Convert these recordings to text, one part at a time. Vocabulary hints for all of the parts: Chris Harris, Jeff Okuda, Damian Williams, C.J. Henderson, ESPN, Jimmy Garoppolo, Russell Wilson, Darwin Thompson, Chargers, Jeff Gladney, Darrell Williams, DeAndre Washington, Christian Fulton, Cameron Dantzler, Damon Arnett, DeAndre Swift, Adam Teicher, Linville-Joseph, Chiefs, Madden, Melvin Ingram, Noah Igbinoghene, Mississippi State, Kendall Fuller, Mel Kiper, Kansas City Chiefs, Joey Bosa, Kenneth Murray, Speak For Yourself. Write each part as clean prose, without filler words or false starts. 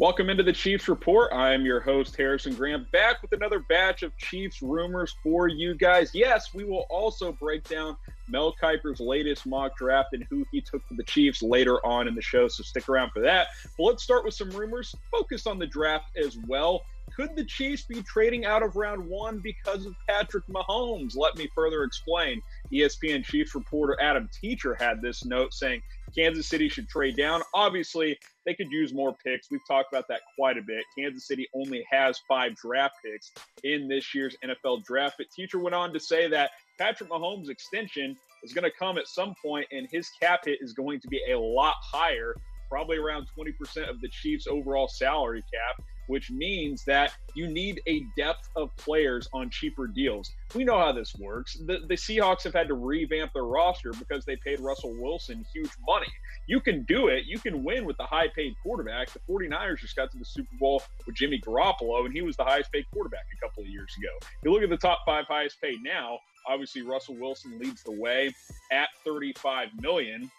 Welcome into the Chiefs Report. I am your host, Harrison Graham, back with another batch of Chiefs rumors for you guys. Yes, we will also break down Mel Kiper's latest mock draft and who he took for the Chiefs later on in the show, so stick around for that. But let's start with some rumors focused on the draft as well. Could the Chiefs be trading out of round one because of Patrick Mahomes? Let me further explain. ESPN Chiefs reporter Adam Teicher had this note saying Kansas City should trade down. Obviously, they could use more picks. We've talked about that quite a bit. Kansas City only has 5 draft picks in this year's NFL draft. But Teicher went on to say that Patrick Mahomes' extension is going to come at some point, and his cap hit is going to be a lot higher, probably around 20% of the Chiefs' overall salary cap, which means that you need a depth of players on cheaper deals. We know how this works. The Seahawks have had to revamp their roster because they paid Russell Wilson huge money. You can do it. You can win with the high-paid quarterback. The 49ers just got to the Super Bowl with Jimmy Garoppolo, and he was the highest-paid quarterback a couple of years ago. If you look at the top 5 highest-paid now, obviously Russell Wilson leads the way at $35 million.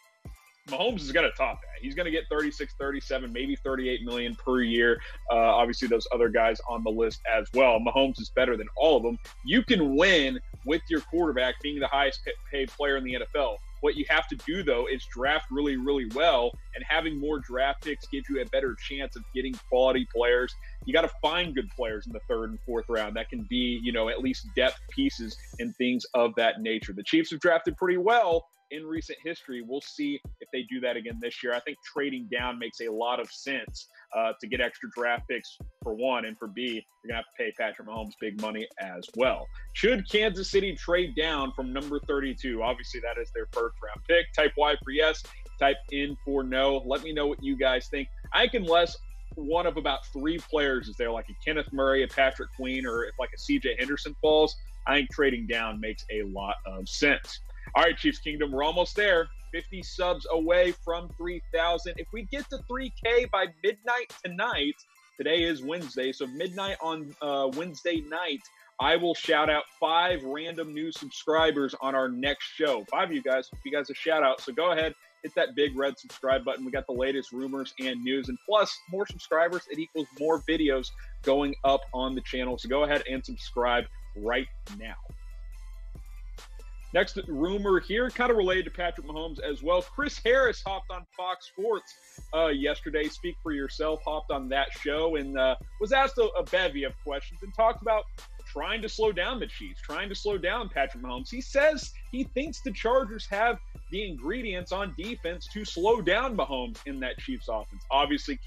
Mahomes is going to top that. He's going to get 36, 37, maybe 38 million per year. Obviously, those other guys on the list as well. Mahomes is better than all of them. You can win with your quarterback being the highest paid player in the NFL. What you have to do, though, is draft really, really well, and having more draft picks gives you a better chance of getting quality players. You got to find good players in the 3rd and 4th round that can be, you know, at least depth pieces and things of that nature. The Chiefs have drafted pretty well in recent history. We'll see if they do that again this year. I think trading down makes a lot of sense to get extra draft picks, for one, and for B, you're going to have to pay Patrick Mahomes big money as well. Should Kansas City trade down from number 32? Obviously, that is their 1st round pick. Type Y for yes, type N for no. Let me know what you guys think. I think unless one of about 3 players is there, like a Kenneth Murray, a Patrick Queen, or if like a C.J. Henderson falls, I think trading down makes a lot of sense. All right, Chiefs Kingdom, we're almost there. 50 subs away from 3,000. If we get to 3K by midnight tonight, today is Wednesday, so midnight on Wednesday night, I will shout out 5 random new subscribers on our next show. 5 of you guys, give you guys a shout out. So go ahead, hit that big red subscribe button. We got the latest rumors and news, and plus more subscribers, it equals more videos going up on the channel. So go ahead and subscribe right now. Next rumor here, kind of related to Patrick Mahomes as well. Chris Harris hopped on Fox Sports yesterday. Speak for Yourself hopped on that show and was asked a bevy of questions and talked about trying to slow down the Chiefs, trying to slow down Patrick Mahomes. He says he thinks the Chargers have the ingredients on defense to slow down Mahomes in that Chiefs offense. Obviously,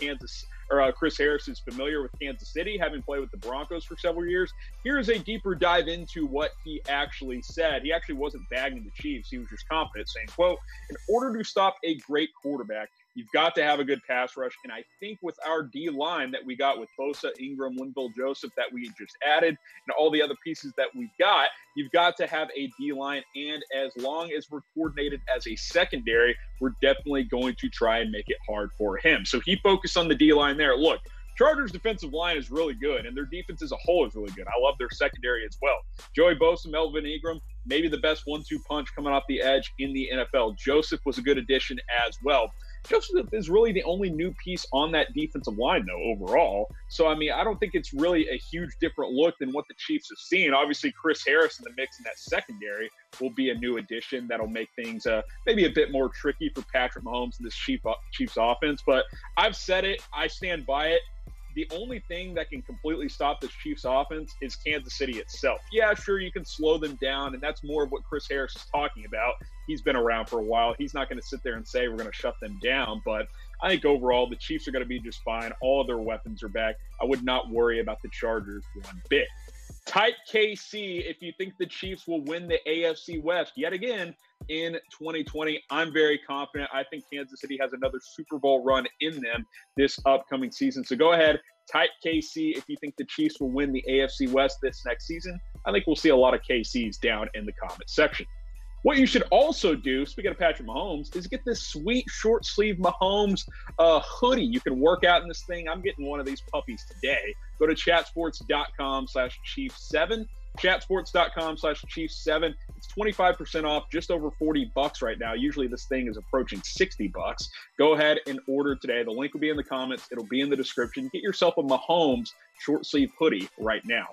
Chris Harris is familiar with Kansas City, having played with the Broncos for several years. Here's a deeper dive into what he actually said. He actually wasn't bagging the Chiefs. He was just confident, saying, quote, in order to stop a great quarterback, you've got to have a good pass rush. And I think with our D-line that we got with Bosa, Ingram, Linville-Joseph that we just added, and all the other pieces that we got, you've got to have a D-line. And as long as we're coordinated as a secondary, we're definitely going to try and make it hard for him. So he focused on the D-line there. Look, Chargers' defensive line is really good, and their defense as a whole is really good. I love their secondary as well. Joey Bosa, Melvin Ingram, maybe the best 1-2 punch coming off the edge in the NFL. Joseph was a good addition as well. Joseph is really the only new piece on that defensive line, though, overall. So, I mean, I don't think it's really a huge different look than what the Chiefs have seen. Obviously, Chris Harris in the mix in that secondary will be a new addition that'll make things maybe a bit more tricky for Patrick Mahomes in this Chiefs offense. But I've said it. I stand by it. The only thing that can completely stop this Chiefs offense is Kansas City itself. Yeah, sure, you can slow them down, and that's more of what Chris Harris is talking about. He's been around for a while. He's not going to sit there and say we're going to shut them down, but I think overall the Chiefs are going to be just fine. All of their weapons are back. I would not worry about the Chargers one bit. Type KC if you think the Chiefs will win the AFC West yet again in 2020. I'm very confident. I think Kansas City has another Super Bowl run in them this upcoming season. So go ahead, type KC if you think the Chiefs will win the AFC West this next season. I think we'll see a lot of KCs down in the comment section. What you should also do, speaking of Patrick Mahomes, is get this sweet short sleeve Mahomes hoodie. You can work out in this thing. I'm getting one of these puppies today. Go to chatsports.com/Chiefs7, chatsports.com/Chiefs7. It's 25% off, just over $40 right now. Usually this thing is approaching $60. Go ahead and order today. The link will be in the comments. It'll be in the description. Get yourself a Mahomes short sleeve hoodie right now.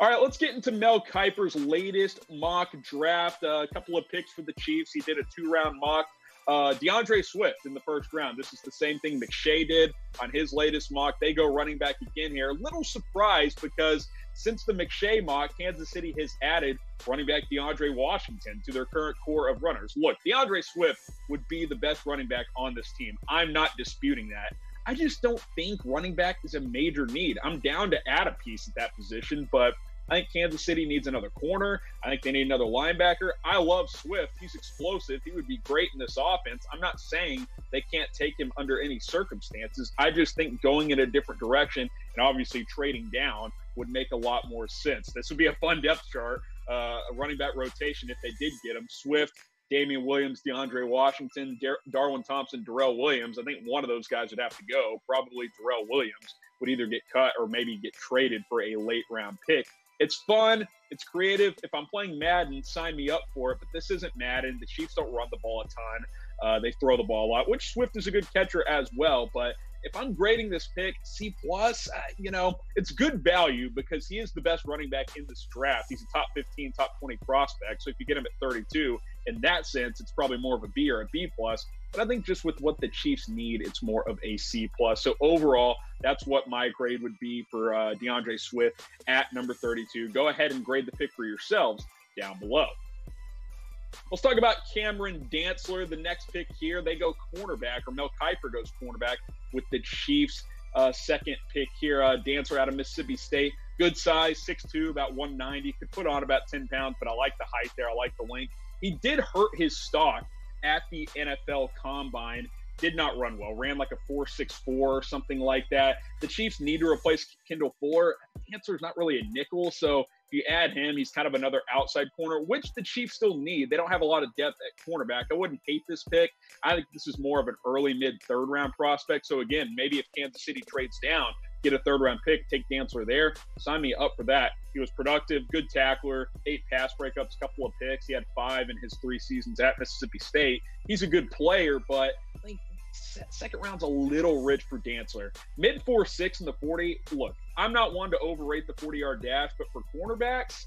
All right, let's get into Mel Kiper's latest mock draft. A couple of picks for the Chiefs. He did a two-round mock. DeAndre Swift in the first round. This is the same thing McShay did on his latest mock. They go running back again here. A little surprised because since the McShay mock, Kansas City has added running back DeAndre Washington to their current core of runners. Look, DeAndre Swift would be the best running back on this team. I'm not disputing that. I just don't think running back is a major need. I'm down to add a piece at that position, but I think Kansas City needs another corner. I think they need another linebacker. I love Swift. He's explosive. He would be great in this offense. I'm not saying they can't take him under any circumstances. I just think going in a different direction and obviously trading down would make a lot more sense. This would be a fun depth chart, a running back rotation if they did get him. Swift, Damian Williams, DeAndre Washington, Darwin Thompson, Darrell Williams. I think one of those guys would have to go. Probably Darrell Williams would either get cut or maybe get traded for a late-round pick. It's fun. It's creative. If I'm playing Madden, sign me up for it. But this isn't Madden. The Chiefs don't run the ball a ton. They throw the ball a lot, which Swift is a good catcher as well. But if I'm grading this pick, C+, you know, it's good value because he is the best running back in this draft. He's a top 15, top 20 prospect. So if you get him at 32, in that sense, it's probably more of a B or a B+. But I think just with what the Chiefs need, it's more of a C+. So overall, that's what my grade would be for DeAndre Swift at number 32. Go ahead and grade the pick for yourselves down below. Let's talk about Cameron Dantzler, the next pick here. They go cornerback, or Mel Kiper goes cornerback with the Chiefs' second pick here. Dantzler out of Mississippi State. Good size, 6'2", about 190. Could put on about 10 pounds, but I like the height there. I like the length. He did hurt his stock at the NFL Combine. Did not run well. Ran like a 4.64 or something like that. The Chiefs need to replace Kendall Fuller. Dantzler's not really a nickel, so if you add him, he's kind of another outside corner, which the Chiefs still need. They don't have a lot of depth at cornerback. I wouldn't hate this pick. I think this is more of an early, mid-third round prospect. So, again, maybe if Kansas City trades down, get a third-round pick, take Dantzler there, sign me up for that. He was productive, good tackler, 8 pass breakups, couple of picks. He had 5 in his 3 seasons at Mississippi State. He's a good player, but I think second round's a little rich for Dantzler. Mid 4.6 in the 40, look, I'm not one to overrate the 40-yard dash, but for cornerbacks,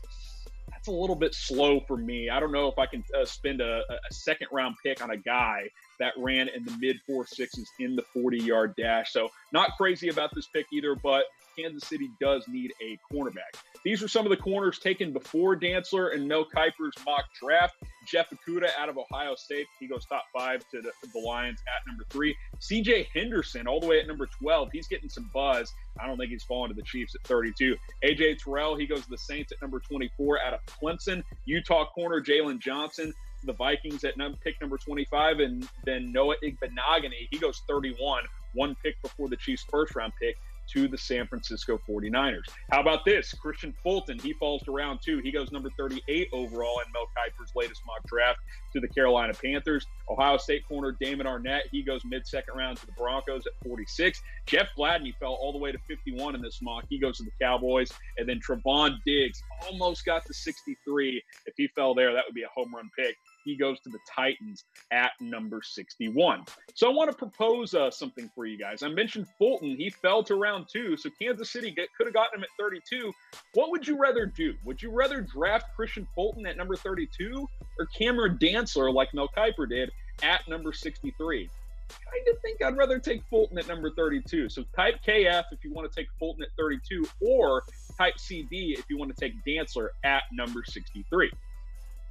that's a little bit slow for me. I don't know if I can spend a second-round pick on a guy that ran in the mid 4.6s in the 40-yard dash. So not crazy about this pick either, but Kansas City does need a cornerback. These are some of the corners taken before Dantzler and Mel Kiper's mock draft. Jeff Okuda out of Ohio State. He goes top 5 to the Lions at number 3. C.J. Henderson all the way at number 12. He's getting some buzz. I don't think he's falling to the Chiefs at 32. A.J. Terrell, he goes to the Saints at number 24 out of Clemson. Utah corner Jalen Johnson, the Vikings at pick number 25. And then Noah Igbinoghene, he goes 31, one pick before the Chiefs' first-round pick, to the San Francisco 49ers. How about this? Christian Fulton, he falls to round 2. He goes number 38 overall in Mel Kiper's latest mock draft to the Carolina Panthers. Ohio State corner Damon Arnett, he goes mid-second round to the Broncos at 46. Jeff Gladney fell all the way to 51 in this mock. He goes to the Cowboys. And then Travon Diggs almost got to 63. If he fell there, that would be a home run pick. He goes to the Titans at number 61. So I want to propose something for you guys. I mentioned Fulton. He fell to round 2, so Kansas City could have gotten him at 32. What would you rather do? Would you rather draft Christian Fulton at number 32 or Cameron Dantzler like Mel Kiper did at number 63? I kind of think I'd rather take Fulton at number 32. So type KF if you want to take Fulton at 32 or type CB if you want to take Dantzler at number 63.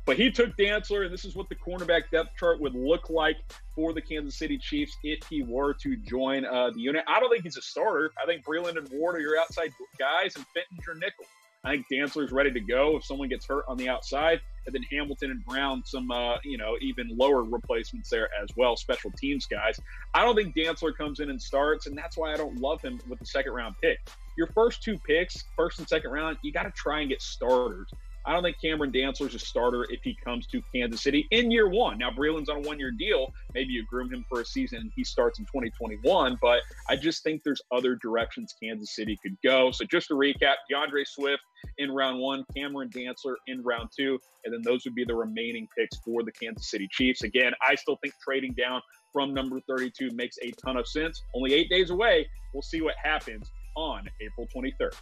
But he took Dantzler, and this is what the cornerback depth chart would look like for the Kansas City Chiefs if he were to join the unit. I don't think he's a starter. I think Breland and Ward are your outside guys, and Fenton's your nickel. I think Dantzler's ready to go if someone gets hurt on the outside. And then Hamilton and Brown, some, even lower replacements there as well, special teams guys. I don't think Dantzler comes in and starts, and that's why I don't love him with the second-round pick. Your first 2 picks, first and second round, you got to try and get starters. I don't think Cameron Dantzler's a starter if he comes to Kansas City in year one. Now, Breland's on a one-year deal. Maybe you groom him for a season and he starts in 2021, but I just think there's other directions Kansas City could go. So just to recap, DeAndre Swift in round one, Cameron Dantzler in round two, and then those would be the remaining picks for the Kansas City Chiefs. Again, I still think trading down from number 32 makes a ton of sense. Only 8 days away. We'll see what happens on April 23rd.